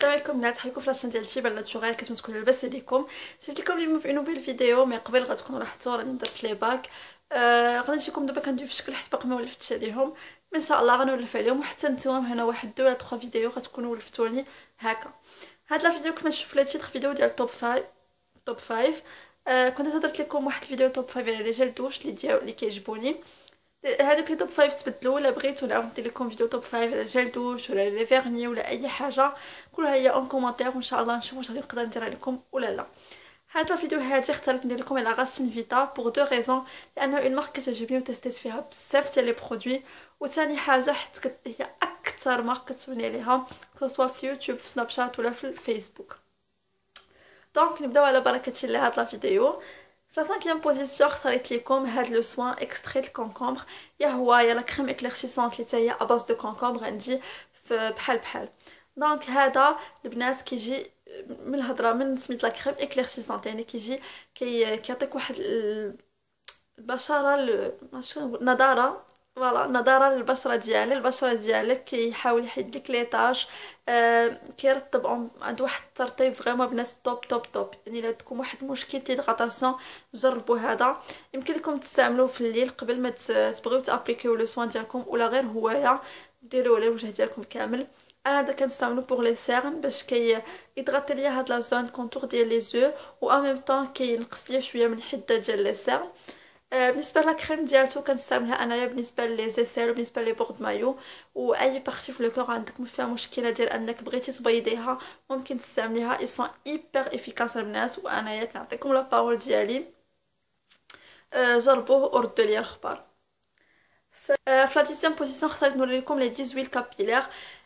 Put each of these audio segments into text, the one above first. السلام عليكم البنات، حيكون في لاشين ديال تيبان ناتشورال. كنتمنى تكونوا لاباس عليكم. جيت لكم اليوم في نوبيل فيديو، من قبل غتكونوا لاحظتوا راني درت لي باك. غادي نجيكم دابا كندير في شكل حيت باقي ما ولفتش عليهم، ان شاء الله غنولف عليهم. وحتى نتوما هنا واحد 2 ولا 3 فيديو غتكونوا ولفتوني هكا. هاد الفيديو كما تشوفوا لي تيتر فيديو ديال توب 5. كنت درت لكم واحد الفيديو توب 5 على رجال دوش اللي كيعجبوني. هادوك لي توب 5 تبدلوا، الا بغيتوا نعاود ندير لكم فيديو توب 5 على جل دوش ولا لي فيرني ولا اي حاجه، كلها هي اون كومونتير وان شاء الله نشوف واش غادي نقدر ندير لكم ولا لا. هاد الفيديو هادي اخترت ندير لكم على راسين فيتا بوغ دو ريزون، لانه اون مارك كتعجبني وتستات فيها بزاف تاع لي برودوي، وثاني حاجه حيت هي اكثر مارك كتبني عليها سواء في يوتيوب في سناب شات ولا في الفيسبوك. دونك نبداو على بركه الله هاد الفيديو. في 5e position اختاريت لكم هاد لو سوان اكستريت الكونكومبر، يا هو يا لا كريم اكليرسيسونت اللي حتى هي اباس دو كونكومبر، عندي بحال. دونك هذا البنات كيجي من الهضره من سميت لا كريم اكليرسيسونت، يعني كيجي كيعطيك واحد البشره النضاره، فوالا النضاره للبشره ديالك. البشره ديالك كيحاول يحيد لك ليطاج، كيرطب عند واحد الترطيب فريمون بنات توب توب توب. يعني الا عندكم واحد مشكل ديغاتاسيون جربوا هذا، يمكن لكم تستعملوه في الليل قبل ما تبغيو تابليكيو لو سوان ديالكم، ولا غير هوايه ديروه على الوجه ديالكم كامل. انا هذا كنستعملو بوغ لي سيرن باش كيضغطي ليا هاد لا زون كونتور ديال لي زو، و ان ميم طون كينقص ليا شويه من الحده ديال لي سيرن. بالنسبه لا كريم ديالتو كنستعملها انايا بالنسبه لي زيسيل وبالنسبه لي بورد مايو، واي بارتي في لو كور عندك فيها مشكله ديال انك بغيتي تبيضيها ممكن تستعمليها. اي سون ايبر افيكاس البنات، وانايا كنعطيكم لا باول ديالي، جربوه وردوا لي الخبر. في لا 10 بوزيسيون اختاريت نوري لكم لي 18 كابيلير.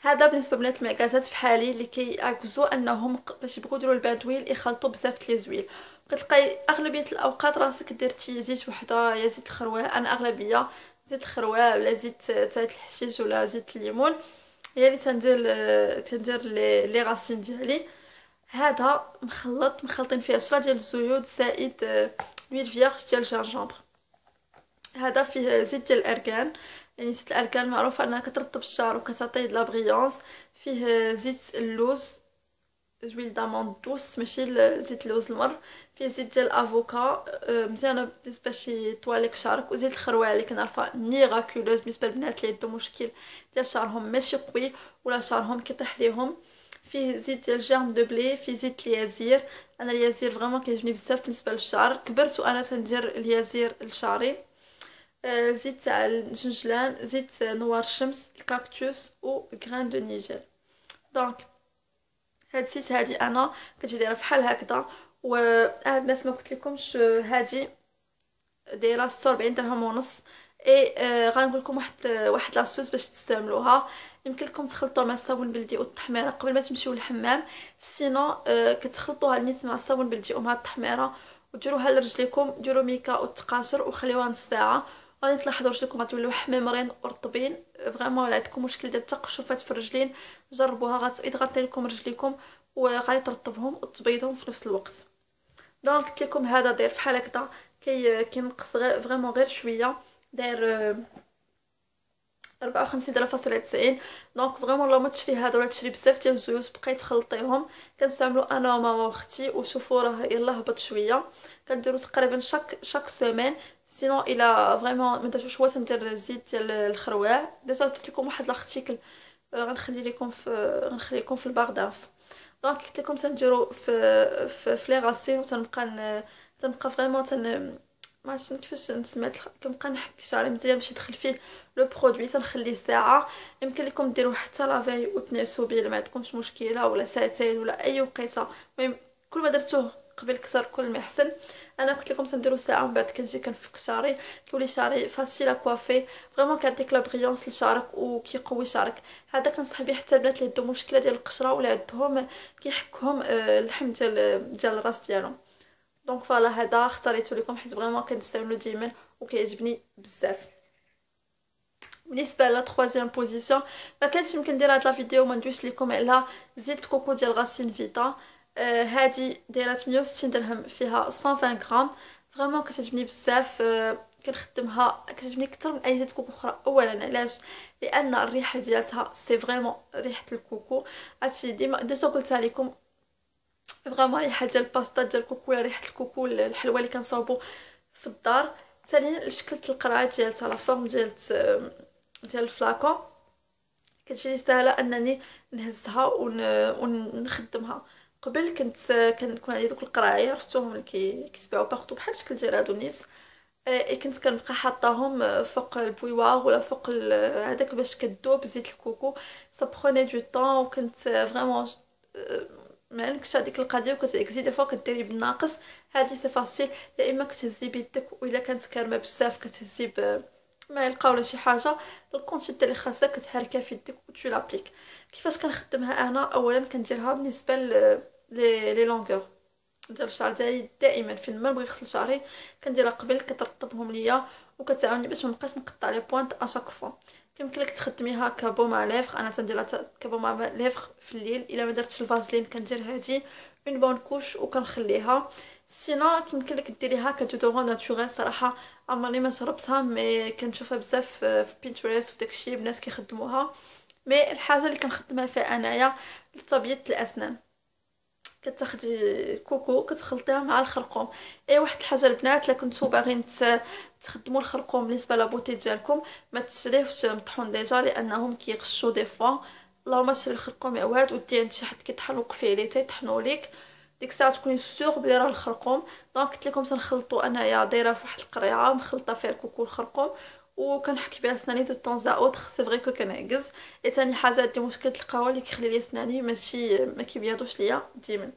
هذا بالنسبه بنات المعكازات في حالي اللي كيعكزوا انهم باش يبغوا يديروا البادويل يخلطوا بزاف ديال الزويل، كتلقاي اغلبيه الاوقات راسك درتي زيت وحده يا زيت الخروه. انا اغلبيه زيت الخروه ولا زيت تاع الحشيش ولا زيت الليمون هي اللي تندير لي راسين ديالي. هذا مخلطين فيه 10 ديال الزيوت زائد لويل فيرج ديال الجرجمبر. هذا فيه زيت ديال الاركان، يعني زيت الاركان معروفه انها كترطب الشعر وكتعطي لا بريونس. فيه زيت اللوز جويل داموند دوس، ماشي زيت اللوز المر. فيه زيت ديال الافوكا، مزيانه بالنسبه شي طوالك شعرك. وزيت الخروه اللي كنعرفها ميغاكولوز بالنسبه للبنات اللي عندهم مشكل ديال شعرهم ماشي قوي ولا شعرهم كيطيح ليهم. فيه زيت ديال جيرم دو بلي. فيه زيت اليازير، انا اليازير فريمون كيعجبني بزاف بالنسبه للشعر، كبرت وانا تندير اليازير لشعري. زيت تاع الجنجلان، زيت نوار الشمس، الكاكتوس و غران دو نيجر. دونك هاد السيت هادي انا كتجي دايره فحال هكذا. و الناس ما قلت لكمش هادي دايره 46 درهم ونص. اي غنقول لكم واحد لاسوس باش تستعملوها. يمكن لكم تخلطوها مع الصابون بلدي والتحميره قبل ما تمشيو للحمام، سينو كتخلطوها نيت مع الصابون بلدي ومع التحميره وديروها لرجليكم، ديروا ميكا وتقاشر وخليوها نص ساعه. غادي تلاحظوا رجليكم غتوليو حمامرين ورطبين فريمون. الا عندكم مشكل ديال التقشفات في الرجلين جربوها، غتضغطي لكم رجليكم وغادي ترطبهم وتبيضهم في نفس الوقت. دونك قلت لكم هذا داير بحال هكذا، كينقص غير فريمون غير شويه، داير 54.90. دونك فريمون لو ما تشري هذا ولا تشري بزاف ديال الزيوت بقاي تخلطيهم. كنستعملو انا وماما واختي، وشوفوا راه يلاه هبط شويه، كنديرو تقريبا شاك سيمين. سينو الا فريمون ما درتوش هو تندير الزيت ديال الخروه. ديجا قلت لكم واحد لاختيكل غنخلي لكم في البارداف. دونك قلت لكم تنديروا في لي غاسين، وتنبقى فريمون ما عرفتش كيفاش نسميت، كنبقى نحك شعري مزيان باش يدخل فيه لو برودوي، تنخليه ساعه. يمكن لكم ديروه حتى لافاي وتنعسوا به الا ما عندكمش مشكله، ولا ساعتين ولا اي وقيته. المهم كل ما درتوه قبل كثر كل ما احسن. انا قلت لكم تنديروا ساعه، ومن بعد كنجي كنفك شعري، كيولي شعري فاسيل اكوافي فريمون، كيعطيك لا بريونس لشعرك وكيقوي شعرك. هذا كنصح به حتى البنات اللي عندهم مشكله ديال القشره ولا عندهم كيحكهم اللحم ديال الراس ديالهم. دونك فوالا هذا اختاريته لكم حيت فريمون كنستعملو ديما وكيعجبني بزاف. بالنسبه لا 3e بوزيسيون ما كانش يمكن ندير هاد لا فيديو وما ندويش لكم على زيت الكوكو ديال راسين فيتا. هادي دايره 160 درهم، فيها 120 غرام. فريمون كتعجبني بزاف. كنخدمها كتعجبني اكثر من اي زيت كوكو اخرى. اولا علاش؟ لان الريحه ديالها سي فريمون ريحه الكوكو. هادشي ديما ديجا قلتها لكم، فريمون ريحه ديال الباستا ديال الكوكو، ريحه الكوكو الحلوه اللي كنصاوبو في الدار. ثانيا شكل القرعه ديالها، لا فورم ديال الفلاكون كتجي سهله انني نهزها ونخدمها. قبل كنكون عندي دوك القراعي عرفتوهم اللي كيتباعوا باغتو بحال الشكل ديال هادو نيس، كنت كنبقى حاطاهم فوق البويوار ولا فوق هذاك باش كذوب زيت الكوكو. صبروني دو طون، وكنت فريمون ما عندكش هذيك القضيه وكتعكسي دي فوا كديري بالناقص. هذه سي فاسيل، يا اما كتهزي بيدك ولا كانت كارمه بزاف كتهزي معلقه ولا شي حاجه الكونتيتي اللي خاصها كتحركها في يدك وتو لابليك. كيفاش كنخدمها انا؟ اولا كنديرها بالنسبه لي لونغور ديال الشعر ديالي، دائما فين ما نبغي نغسل شعري كنديرها قبل، كترطبهم ليا وكتعاوني باش ما نبقاش نقطع لي بوينت اشاك فوا. يمكن لك تخدميها كبومه ليفغ، انا تنديرها كبومه ليفغ في الليل. الا ما درتش الفازلين كندير هادي اون بون كوش وكنخليها. سينا يمكن لك ديريها كدودورون ناتوريل، صراحه عمرني ما شربتها مي كنشوفها بزاف في بينترست وداك الشيء الناس كيخدموها. مي الحاجه اللي كنخدمها فيها انايا لتبييض الاسنان، كتاخدي كوكو كتخلطيها مع الخرقوم. اي واحد الحاجه البنات، لا كنتو باغين تخدموا الخرقوم بالنسبه لابوتي ديالكم ما تشريوش مطحون ديجا لانهم كيغشوا دي فوا. اللهم شري الخرقوم يعواد ودي عند شي حد كيطحنوك فيه لي تيطحنوا ليك، ديك الساعه تكوني سيغ بلي راه الخرقوم. دونك قلت لكم تنخلطوا، انايا دايره فواحد القريعه مخلطه فيها الكوكو والخرقوم وكنحك بها اسناني دو طونز اوتر. سي فري كو كنعجز. اي ثاني حاجه عندي مشكل القهوه اللي كيخلي لي اسناني ماشي ما كيبيضوش ليا ديما.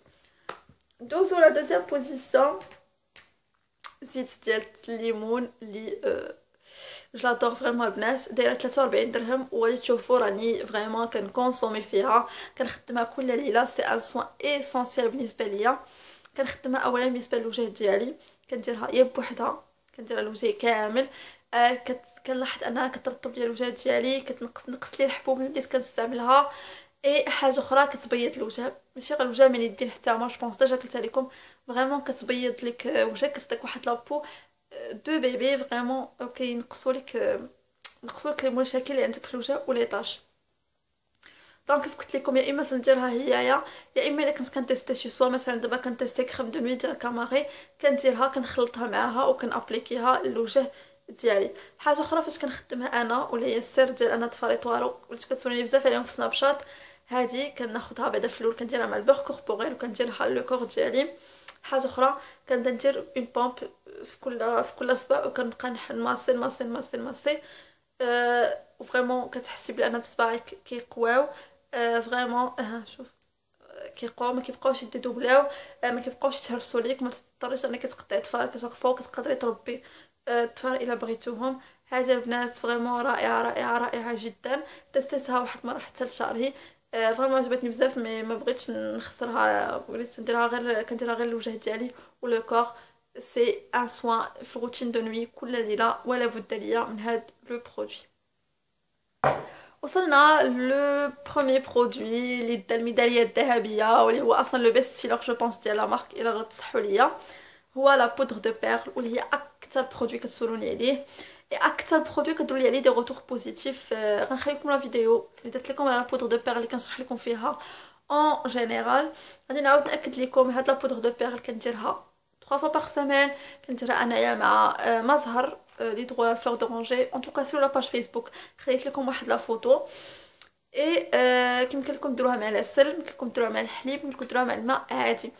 دوزو لا دوزيام بوزيسيون، زيت ديال الليمون اللي جلادور فريمون البنات، دايره 43 درهم وغادي تشوفوا راني فريمون كنكونسومي فيها، كنخدمها كل ليله. سي ان سوان اسانسييل بالنسبه ليا. كنخدمها اولا بالنسبه للوجه ديالي، كنديرها يا بوحدها كنديرها الوجه كامل. كنلاحظ انها كترطب لي الوجه ديالي، كتنقص لي الحبوب اللي بديت كنستعملها. اي حاجه اخرى كتبيض الوجه، ماشي غير الوجه من اليدين حتى ما جوبونس ديجا قلت لكم، فريمون كتبيض لك وجهك، كتعطيك واحد لابو دو بيبي فريمون. كينقصوا لك المشاكل اللي عندك في الوجه ولا طاش. دونك كيف قلت لكم، يا اما تنديرها هيايا، يا اما الا كنت كنتيستي شي سوا مثلا دابا كنتيستي كريم دو نوي ديال كاماري كنديرها كنخلطها معاها وكنابليكيها للوجه ديالي. حاجه اخرى فاش كنخدمها انا ولا هي السر ديال انا تفريطوارو وليت كتسولني بزاف عليهم في سناب شات، هادي كناخذها بعدا في الاول كنديرها مع البوغ كوربوريل وكنديرها لو كور ديالي. حاجه اخرى كنبدا ندير اون بومب في كل صباع وكنبقى نماسي نماسي نماسي نماسي وفريمون كتحسي بان صباعك كيقواو فريمون. شوف كيقواو ما كيبقاوش يدوبلاو، ما كيبقاوش يتهرسوا ليك، ما تضطريش انك تقطعي تفارك شاك فوق، كتقدري تربي تفر الى بغيتوهم. هذه البنات فريمون رائعه رائعه رائعه جدا. تستها واحد المره حتى لشعري، فريمون عجبتني بزاف ما بغيتش نخسرها، وليت نديرها غير الوجه ديالي ولو كور. سي ان سوان في روتين دو نوي كل ليله ولا بد ليا من هذا لو برودوي. وصلنا لو بروميي برودوي اللي دا الميداليه الذهبيه واللي هو اصلا لو بيست سيلور جو بونس ديال لا مارك الا غتصحوا ليا، هو لا بودر دو بيرل واللي هي اكثر برودوي كتسولوني عليه، اكثر برودوي كديروا لي عليه دي غوتور بوزيتيف. غنخليكم لا فيديو اللي درت لكم على لا بودر دو بيرل اللي كنشرح لكم فيها اون جينيرال. غادي نعاود ناكد لكم هاد لا بودر دو بيرل كنديرها 3 فوا باغ سيمين، كنديرها انايا مع مزهر لي دغوا لا فلور دورانجي. ان توكا سير لا باج فيسبوك خليت لكم واحد لا فوتو. اي كيمكن لكم ديروها مع العسل، يمكن لكم ديروها مع الحليب، يمكن لكم ديروها مع الماء عادي.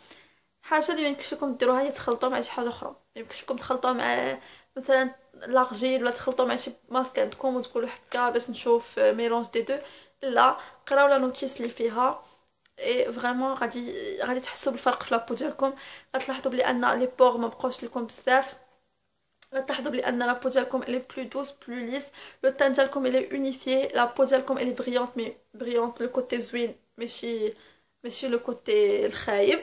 حاجه اللي مايمكنش لكم ديروها هي تخلطوها مع شي حاجه اخرى، مايمكنش لكم تخلطوها مع مثلا لاغجيل ولا تخلطوها مع شي ماسك عندكم وتقولوا هكا باش نشوف ميلونج دي دو. لا قراو لا نوتيس اللي فيها، اي فريمون غادي تحسوا بالفرق في لابو ديالكم. غتلاحظوا بلي ان لي بور ما بقاوش لكم بزاف، غتلاحظوا بلي ان لابو ديالكم لي بلو دوس بلو ليس، لو تان ديالكم لي اونيفي، لابو ديالكم لي بريونت مي بريونت لو كوتي زوين ماشي لو كوتي الخايب.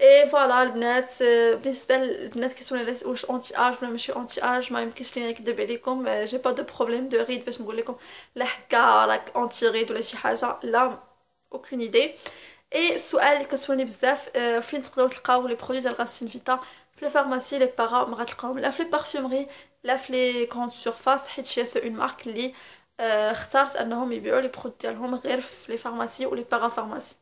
اي فوالا البنات، بالنسبه للبنات كيسولني علاش واش اونتي اج ولا ماشي اونتي اج، ما يمكنش ليا نكذب عليكم، جي با دو بروبليم دو ريد باش نقول لكم لا حكا راك اونتي ريد ولا شي حاجه، لا اوكين ايدي. اي السؤال اللي كسولني بزاف، فين تقدروا تلقاو لي برودوي ديال غاسين فيتا؟ في الفارماسي، لي بارا ما غتلقاوهم لا في لي بارفيمري لا في لي كونط سيرفاس، حيت شاسو اون مارك لي اختارت انهم يبيعوا لي برودوي ديالهم غير في لي فارماسي ولي باغا فارماسي.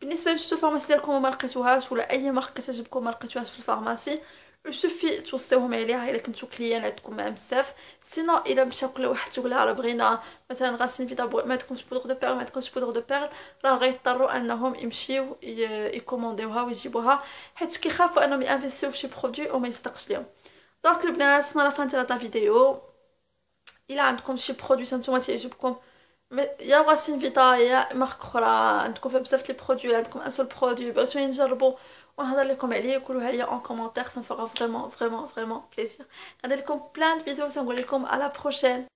بالنسبه لشتو فارماسي ديالكم وما لقيتوهاش ولا اي مارك كتعجبكم ما لقيتوهاش في الفارماسي، يكفي توصيوهم عليها الا كنتو كليان عندكم مع بزاف. سينو الا مشى كل واحد تقول لها راه بغينا مثلا راسين فيتا ما عندكمش بودغ دو بيرل، ما عندكمش بودغ دو بيرل، راه غيضطروا انهم يمشيو يكومونديوها ويجيبوها، حيت كيخافوا انهم يانفيستيو فشي برودوي وما يصدقش ليهم. دونك البنات وصلنا لفان تاع لا فيديو. الا عندكم شي برودوي نتوما تيعجبكم يا راسين فيتا يا مارك اخرى، عندكم فيها بزاف لي برودوي، عندكم ان سول برودوي بغيتوني نجربو ونهضر لكم عليه، قولوها ليا اون كومونتير، سا فغا فريمون فريمون فريمون بليزير. ندير لكم بلان دو بيزو ونقول لكم على بروشين.